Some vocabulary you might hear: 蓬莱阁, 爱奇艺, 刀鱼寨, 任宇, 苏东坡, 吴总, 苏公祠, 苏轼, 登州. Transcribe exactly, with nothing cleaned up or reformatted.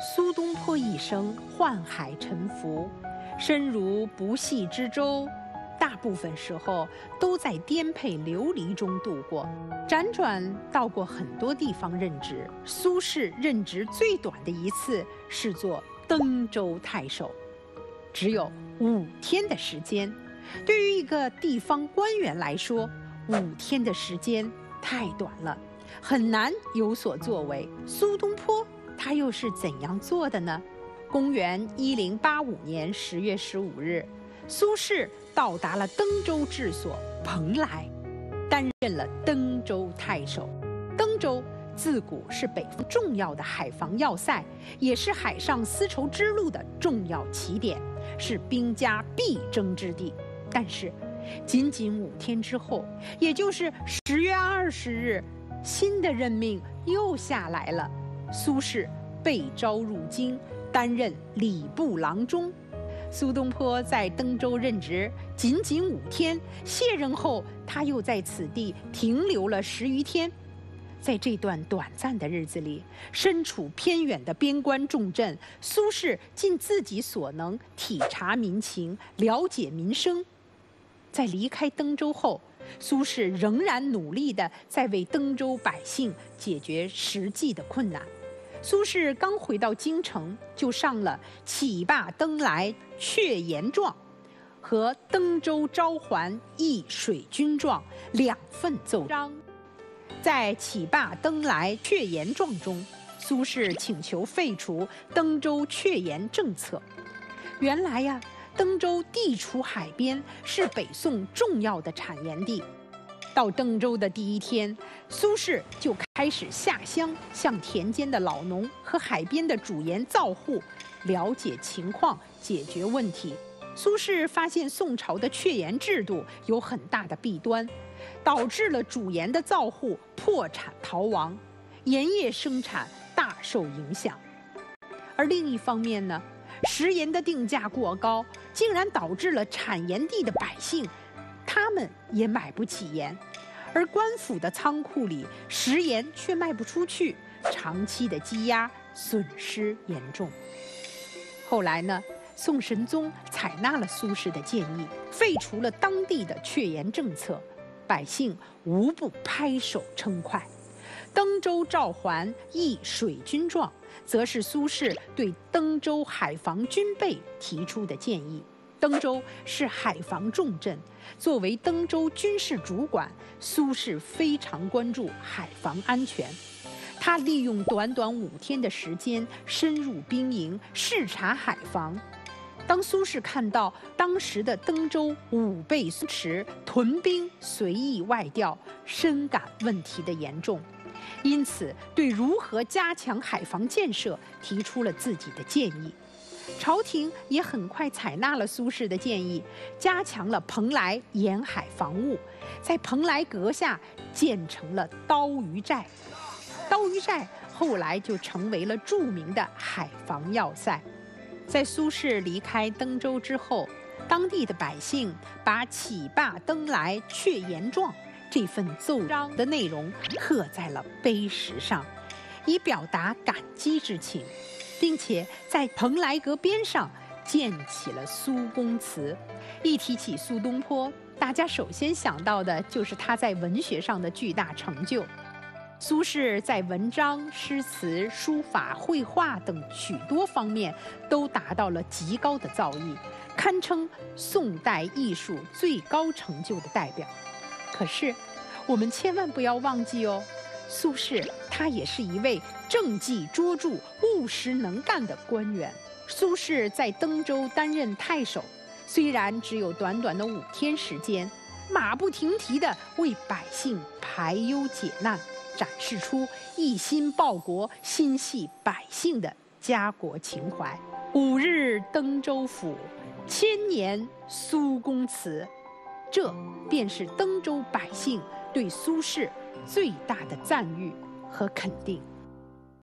苏东坡一生宦海沉浮，身如不系之舟，大部分时候都在颠沛流离中度过，辗转到过很多地方任职。苏轼任职最短的一次是做登州太守，只有五天的时间。对于一个地方官员来说，五天的时间太短了，很难有所作为。苏东坡他又是怎样做的呢？公元一零八五年十月十五日，苏轼到达了登州治所蓬莱，担任了登州太守。登州自古是北方重要的海防要塞，也是海上丝绸之路的重要起点，是兵家必争之地。但是，仅仅五天之后，也就是十月二十日，新的任命又下来了。苏轼被招入京，担任礼部郎中。苏东坡在登州任职仅仅五天，卸任后他又在此地停留了十余天。在这段短暂的日子里，身处偏远的边关重镇，苏轼尽自己所能体察民情，了解民生。在离开登州后，苏轼仍然努力地在为登州百姓解决实际的困难。苏轼刚回到京城，就上了起罢登莱榷盐状和登州招还议水军状两份奏章。在起罢登莱榷盐状中，苏轼请求废除登州榷盐政策。原来呀、啊。登州地处海边，是北宋重要的产盐地。到登州的第一天，苏轼就开始下乡，向田间的老农和海边的主盐造户了解情况，解决问题。苏轼发现宋朝的榷盐制度有很大的弊端，导致了主盐的造户破产逃亡，盐业生产大受影响。而另一方面呢，食盐的定价过高，竟然导致了产盐地的百姓，他们也买不起盐，而官府的仓库里食盐却卖不出去，长期的积压，损失严重。后来呢，宋神宗采纳了苏轼的建议，废除了当地的榷盐政策，百姓无不拍手称快。登州召还议水军状，则是苏轼对登州海防军备提出的建议。登州是海防重镇，作为登州军事主管，苏轼非常关注海防安全。他利用短短五天的时间，深入兵营视察海防。当苏轼看到当时的登州武备苏迟屯兵随意外调，深感问题的严重，因此对如何加强海防建设提出了自己的建议。朝廷也很快采纳了苏轼的建议，加强了蓬莱沿海防务，在蓬莱阁下建成了刀鱼寨。刀鱼寨后来就成为了著名的海防要塞。在苏轼离开登州之后，当地的百姓把起罢登莱榷盐状这份奏章的内容刻在了碑石上，以表达感激之情，并且在蓬莱阁边上建起了苏公祠。一提起苏东坡，大家首先想到的就是他在文学上的巨大成就。苏轼在文章、诗词、书法、绘画等许多方面都达到了极高的造诣，堪称宋代艺术最高成就的代表。可是，我们千万不要忘记哦，苏轼他也是一位政绩卓著、务实能干的官员。苏轼在登州担任太守，虽然只有短短的五天时间，马不停蹄地为百姓排忧解难，展示出一心报国、心系百姓的家国情怀。五日登州府，千年苏公祠。这便是登州百姓对苏轼最大的赞誉和肯定。